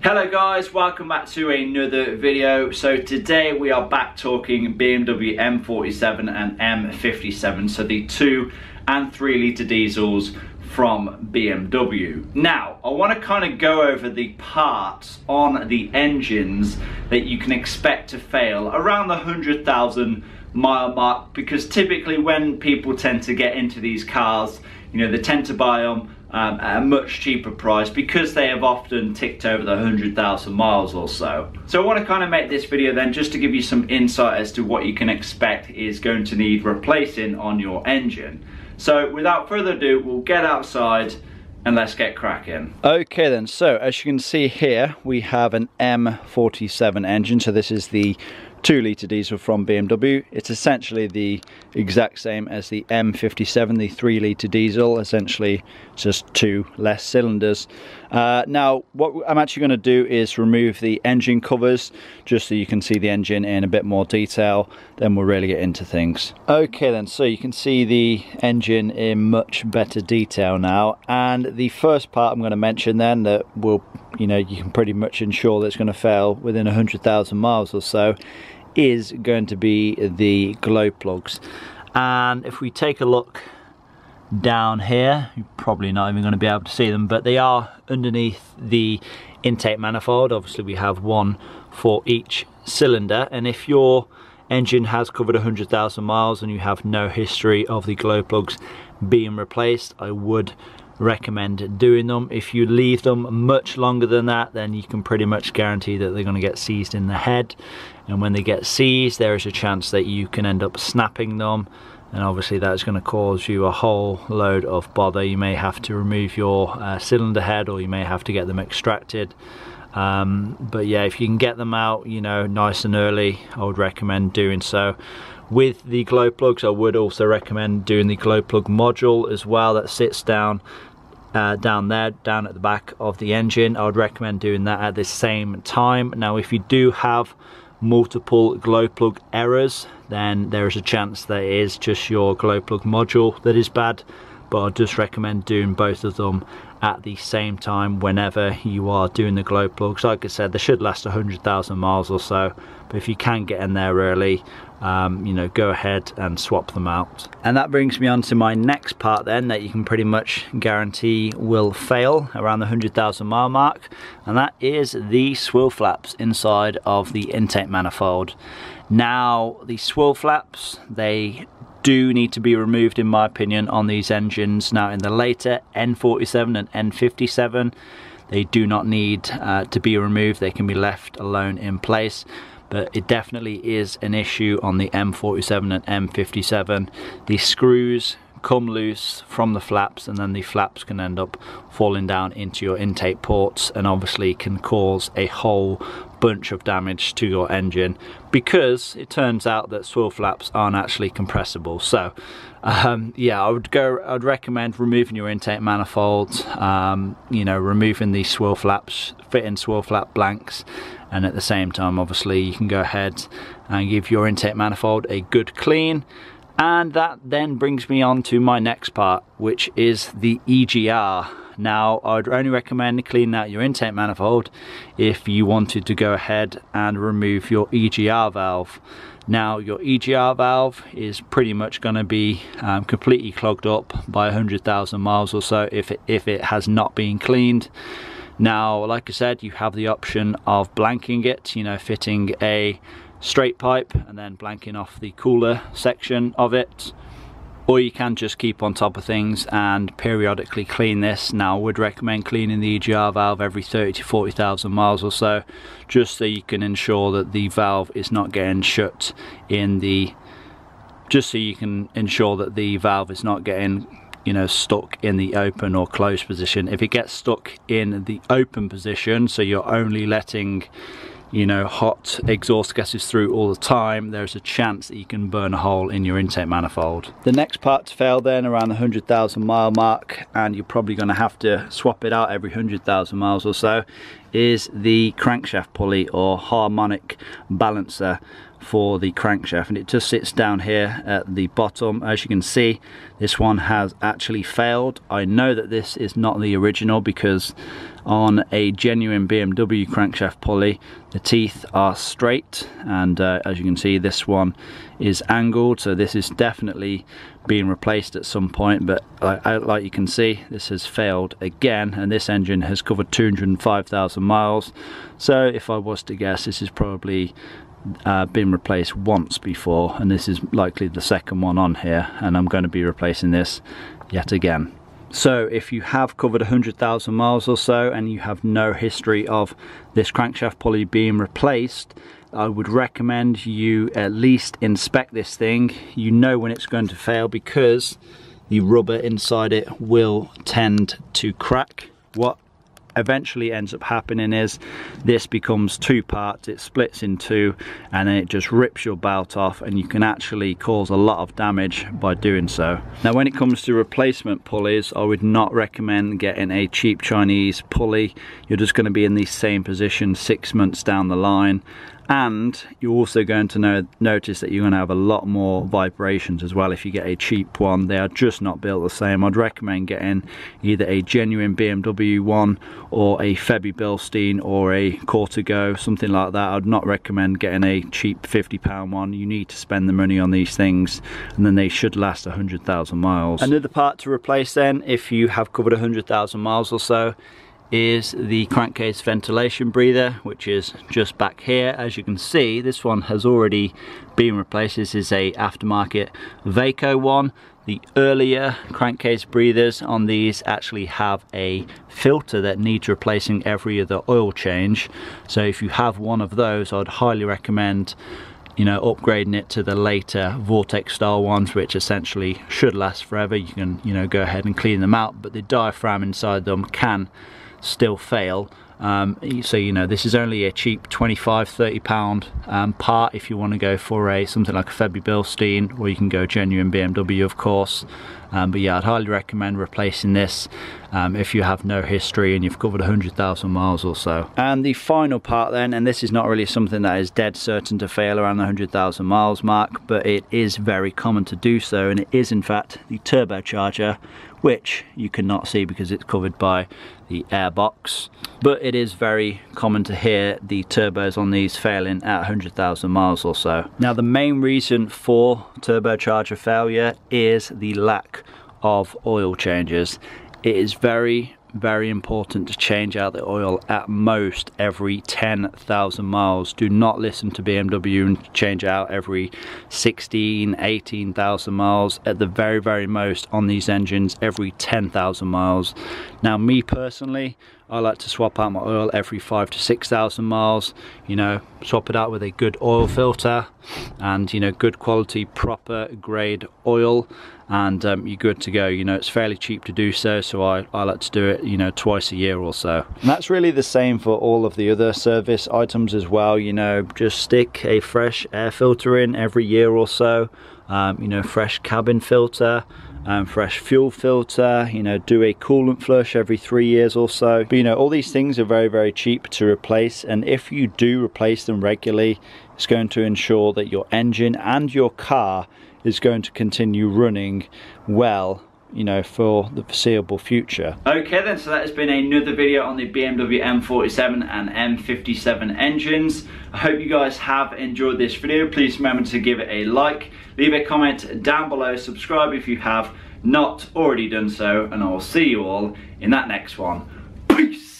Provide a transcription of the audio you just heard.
Hello guys, welcome back to another video. So today we are back talking BMW M47 and M57, so the 2 and 3 litre diesels from BMW. Now I want to kind of go over the parts on the engines that you can expect to fail around the 100,000 mile mark, because typically when people tend to get into these cars, you know, they tend to buy them at a much cheaper price because they have often ticked over the 100,000 miles or so. So I want to kind of make this video then just to give you some insight as to what you can expect is going to need replacing on your engine. So without further ado, we'll get outside and let's get cracking. Okay then, so as you can see here, we have an M47 engine. So this is the 2 litre diesel from BMW. It's essentially the exact same as the M57, the 3 litre diesel, essentially just 2 less cylinders. Now what I'm actually going to do is remove the engine covers just so you can see the engine in a bit more detail, then we'll really get into things. Okay then, so you can see the engine in much better detail now, and the first part I'm going to mention then that will, you know, you can pretty much ensure that's going to fail within 100,000 miles or so is going to be the glow plugs. And if we take a look down here, you're probably not even going to be able to see them, but they are underneath the intake manifold. Obviously we have one for each cylinder, and if your engine has covered 100,000 miles and you have no history of the glow plugs being replaced, I would recommend doing them. If you leave them much longer than that, then you can pretty much guarantee that they're going to get seized in the head, and when they get seized there is a chance that you can end up snapping them, and obviously that's going to cause you a whole load of bother. You may have to remove your cylinder head, or you may have to get them extracted, but yeah, if you can get them out, you know, nice and early, I would recommend doing so. With the glow plugs, I would also recommend doing the glow plug module as well, that sits down down at the back of the engine. I would recommend doing that at the same time. Now if you do have multiple glow plug errors, then there is a chance that it is just your glow plug module that is bad, but I just recommend doing both of them at the same time whenever you are doing the glow plugs. Like I said, they should last 100,000 miles or so, but if you can get in there early, you know, go ahead and swap them out. And that brings me on to my next part then that you can pretty much guarantee will fail around the 100,000 mile mark, and that is the swivel flaps inside of the intake manifold. Now the swivel flaps, they do need to be removed in my opinion on these engines. Now in the later N47 and N57 they do not need to be removed, they can be left alone in place, but it definitely is an issue on the M47 and M57. The screws come loose from the flaps, and then the flaps can end up falling down into your intake ports, and obviously can cause a whole bunch of damage to your engine, because it turns out that swivel flaps aren't actually compressible. So yeah, I'd recommend removing your intake manifold, you know, removing these swivel flaps, fitting swivel flap blanks, and at the same time obviously you can go ahead and give your intake manifold a good clean. And that then brings me on to my next part, which is the EGR. Now I'd only recommend cleaning out your intake manifold if you wanted to go ahead and remove your EGR valve. Now your EGR valve is pretty much going to be completely clogged up by 100,000 miles or so if it has not been cleaned. Now like I said, you have the option of blanking it, you know, fitting a straight pipe and then blanking off the cooler section of it, or you can just keep on top of things and periodically clean this. Now I would recommend cleaning the EGR valve every 30 to 40,000 miles or so, just so you can ensure that the valve is not getting shut in the, just so you can ensure that the valve is not getting, you know, stuck in the open or closed position. If it gets stuck in the open position, so you're only letting, you know, hot exhaust gases through all the time, there's a chance that you can burn a hole in your intake manifold. The next part to fail then around the 100,000 mile mark, and you're probably going to have to swap it out every 100,000 miles or so, is the crankshaft pulley or harmonic balancer. for the crankshaft, and it just sits down here at the bottom. As you can see, this one has actually failed. I know that this is not the original, because on a genuine BMW crankshaft pulley the teeth are straight, and as you can see, this one is angled, so this is definitely being replaced at some point. But like you can see, this has failed again, and this engine has covered 205,000 miles, so if I was to guess, this is probably been replaced once before, and this is likely the second one on here, and I'm going to be replacing this yet again. So if you have covered 100,000 miles or so and you have no history of this crankshaft pulley being replaced, I would recommend you at least inspect this thing. You know when it's going to fail, because the rubber inside it will tend to crack. What eventually ends up happening is this becomes two parts, it splits in two, and then it just rips your belt off, and you can actually cause a lot of damage by doing so. Now when it comes to replacement pulleys, I would not recommend getting a cheap Chinese pulley. You're just going to be in the same position 6 months down the line, and you're also going to notice that you're going to have a lot more vibrations as well if you get a cheap one. They are just not built the same. I'd recommend getting either a genuine BMW one, or a Febi Bilstein, or a Quarter Go, something like that. I'd not recommend getting a cheap £50 one. You need to spend the money on these things, and then they should last 100,000 miles. Another part to replace then, if you have covered 100,000 miles or so, is the crankcase ventilation breather, which is just back here. As you can see, this one has already been replaced. This is a aftermarket Vaco one. The earlier crankcase breathers on these actually have a filter that needs replacing every other oil change, so if you have one of those, I'd highly recommend upgrading it to the later Vortex style ones, which essentially should last forever. You can go ahead and clean them out, but the diaphragm inside them can still fail. So this is only a cheap £25–30 part if you want to go for a something like a Febi Bilstein, or you can go genuine BMW of course. But yeah, I'd highly recommend replacing this if you have no history and you've covered 100,000 miles or so. And the final part then, and this is not really something that is dead certain to fail around the 100,000 miles mark, but it is very common to do so, and it is in fact the turbocharger, which you cannot see because it's covered by the airbox, but it is very common to hear the turbos on these failing at 100,000 miles or so. Now the main reason for turbocharger failure is the lack of oil changes. It is very important to change out the oil at most every 10,000 miles. Do not listen to BMW and change out every 16,000–18,000 miles. At the very most on these engines, every 10,000 miles. Now me personally, I like to swap out my oil every 5,000 to 6,000 miles. Swap it out with a good oil filter, and good quality proper grade oil, and you're good to go. It's fairly cheap to do so, so I like to do it twice a year or so. And that's really the same for all of the other service items as well. Just stick a fresh air filter in every year or so. Fresh cabin filter, fresh fuel filter, do a coolant flush every 3 years or so. But all these things are very cheap to replace, and if you do replace them regularly, it's going to ensure that your engine and your car is going to continue running well for the foreseeable future. Okay then, so that has been another video on the BMW M47 and M57 engines. I hope you guys have enjoyed this video. Please remember to give it a like, leave a comment down below, subscribe if you have not already done so, and I will see you all in that next one. Peace!